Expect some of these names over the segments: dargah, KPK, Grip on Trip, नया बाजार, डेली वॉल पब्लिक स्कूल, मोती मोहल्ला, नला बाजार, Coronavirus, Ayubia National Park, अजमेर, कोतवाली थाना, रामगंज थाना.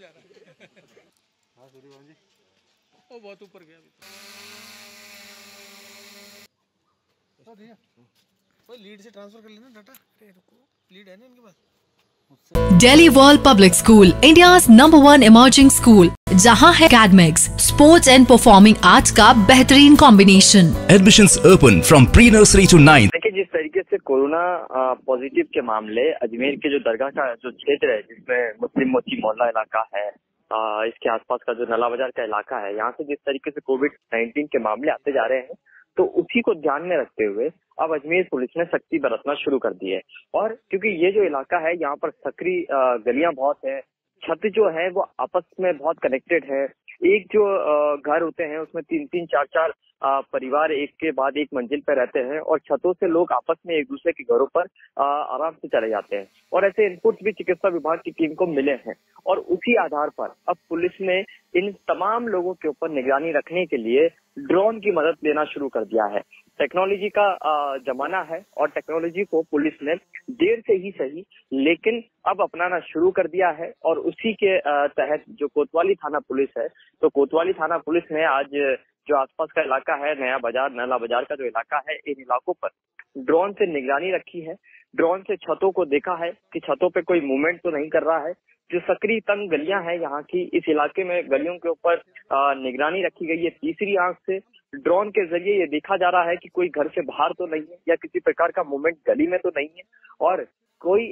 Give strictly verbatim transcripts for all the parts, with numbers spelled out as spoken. जा रहा है। हाँ सूर्यभान जी, वो बहुत ऊपर गया अभी तो। भैया कोई लीड से ट्रांसफर कर लेना डाटा। अरे रुको, लीड है ना इनके पास। डेली वॉल पब्लिक स्कूल, India's number one emerging school, जहां है academics, sports and performing arts का बेहतरीन combination. Admissions open from pre nursery to ninth. देखिए, जिस तरीके से कोरोना पॉजिटिव के मामले अजमेर के जो दरगाह का जो क्षेत्र है, जिसमें मुस्लिम मोती मोहल्ला इलाका है, आ, इसके आसपास का जो नला बाजार का इलाका है, यहाँ से जिस तरीके से कोविड नाइन्टीन के मामले आते जा रहे हैं, तो उसी को ध्यान में रखते हुए अब अजमेर पुलिस ने सख्ती बरतना शुरू कर दी है। और क्योंकि ये जो इलाका है, यहाँ पर सक्रिय गलियां बहुत है, छत जो है वो आपस में बहुत कनेक्टेड है। एक जो घर होते हैं उसमें तीन तीन चार चार परिवार एक के बाद एक मंजिल पर रहते हैं, और छतों से लोग आपस में एक दूसरे के घरों पर आराम से चले जाते हैं। और ऐसे इनपुट्स भी चिकित्सा विभाग की टीम को मिले हैं, और उसी आधार पर अब पुलिस ने इन तमाम लोगों के ऊपर निगरानी रखने के लिए ड्रोन की मदद लेना शुरू कर दिया है। टेक्नोलॉजी का जमाना है, और टेक्नोलॉजी को पुलिस ने देर से ही सही लेकिन अब अपनाना शुरू कर दिया है। और उसी के तहत जो कोतवाली थाना पुलिस है, तो कोतवाली थाना पुलिस ने आज जो आसपास का इलाका है, नया बाजार, नला बाजार का जो इलाका है, इन इलाकों पर ड्रोन से निगरानी रखी है। ड्रोन से छतों को देखा है कि छतों पे कोई मूवमेंट तो नहीं कर रहा है। जो सक्रिय तंग गलियां हैं यहाँ की, इस इलाके में गलियों के ऊपर निगरानी रखी गई है। तीसरी आंख से ड्रोन के जरिए ये देखा जा रहा है कि कोई घर से बाहर तो नहीं है, या किसी प्रकार का मूवमेंट गली में तो नहीं है, और कोई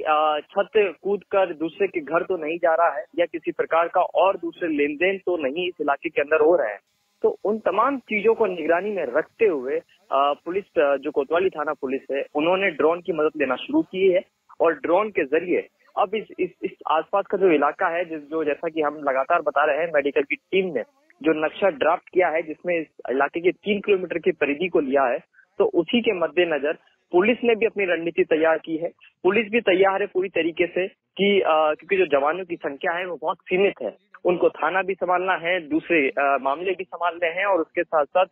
छत कूद कर दूसरे के घर तो नहीं जा रहा है, या किसी प्रकार का और दूसरे लेन देन तो नहीं इस इलाके के अंदर हो रहे हैं। तो उन तमाम चीजों को निगरानी में रखते हुए पुलिस, जो कोतवाली थाना पुलिस है, उन्होंने ड्रोन की मदद लेना शुरू की है। और ड्रोन के जरिए अब इस इस, इस आसपास का जो इलाका है, जिस जो जैसा कि हम लगातार बता रहे हैं, मेडिकल की टीम ने जो नक्शा ड्राफ्ट किया है, जिसमें इस इलाके के तीन किलोमीटर की परिधि को लिया है, तो उसी के मद्देनजर पुलिस ने भी अपनी रणनीति तैयार की है। पुलिस भी तैयार है पूरी तरीके से कि आ, क्योंकि जो जवानों की संख्या है वो बहुत सीमित है, उनको थाना भी संभालना है, दूसरे आ, मामले भी संभालने हैं, और उसके साथ साथ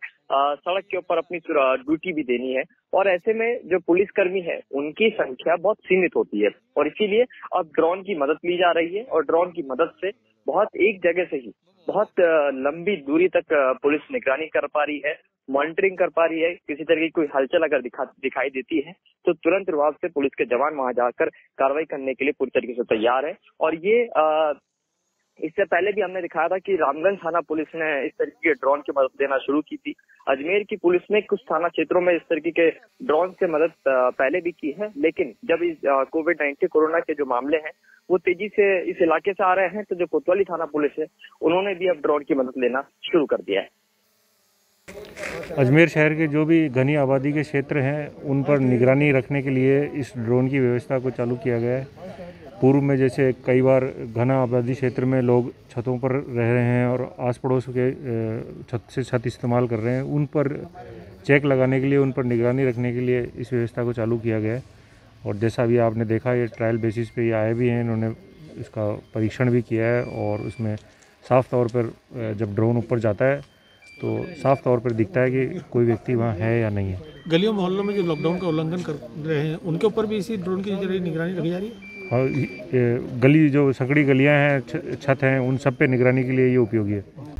सड़क के ऊपर अपनी ड्यूटी भी देनी है। और ऐसे में जो पुलिसकर्मी है उनकी संख्या बहुत सीमित होती है, और इसीलिए अब ड्रोन की मदद ली जा रही है। और ड्रोन की मदद से बहुत एक जगह से ही बहुत लंबी दूरी तक पुलिस निगरानी कर पा रही है, मॉनिटरिंग कर पा रही है। किसी तरह की कोई हलचल अगर दिखा, दिखाई देती है, तो तुरंत प्रभाव से पुलिस के जवान वहां जाकर कार्रवाई करने के लिए पूरी तरीके से तैयार है। और ये आ, इससे पहले भी हमने दिखाया था कि रामगंज थाना पुलिस ने इस तरीके के ड्रोन की मदद देना शुरू की थी। अजमेर की पुलिस ने कुछ थाना क्षेत्रों में इस तरीके के ड्रोन से मदद पहले भी की है, लेकिन जब इस कोविड नाइन्टीन कोरोना के जो मामले हैं वो तेजी से इस इलाके से आ रहे हैं, तो जो कोतवाली थाना पुलिस है उन्होंने भी अब ड्रोन की मदद लेना शुरू कर दिया है। अजमेर शहर के जो भी घनी आबादी के क्षेत्र हैं उन पर निगरानी रखने के लिए इस ड्रोन की व्यवस्था को चालू किया गया है। पूर्व में जैसे कई बार घना आबादी क्षेत्र में लोग छतों पर रह रहे हैं और आस पड़ोस के छत से छत इस्तेमाल कर रहे हैं, उन पर चेक लगाने के लिए, उन पर निगरानी रखने के लिए इस व्यवस्था को चालू किया गया है। और जैसा भी आपने देखा, ये ट्रायल बेसिस पे ये आए भी हैं, इन्होंने इसका परीक्षण भी किया है, और उसमें साफ तौर पर जब ड्रोन ऊपर जाता है तो साफ तौर पर दिखता है कि कोई व्यक्ति वहाँ है या नहीं है। गलियों मोहल्लों में जो लॉकडाउन का उल्लंघन कर रहे हैं उनके ऊपर भी इसी ड्रोन की जरिए निगरानी रखी जा रही है। और गली जो सकड़ी गलियां हैं, छत हैं, उन सब पे निगरानी के लिए ये उपयोगी है।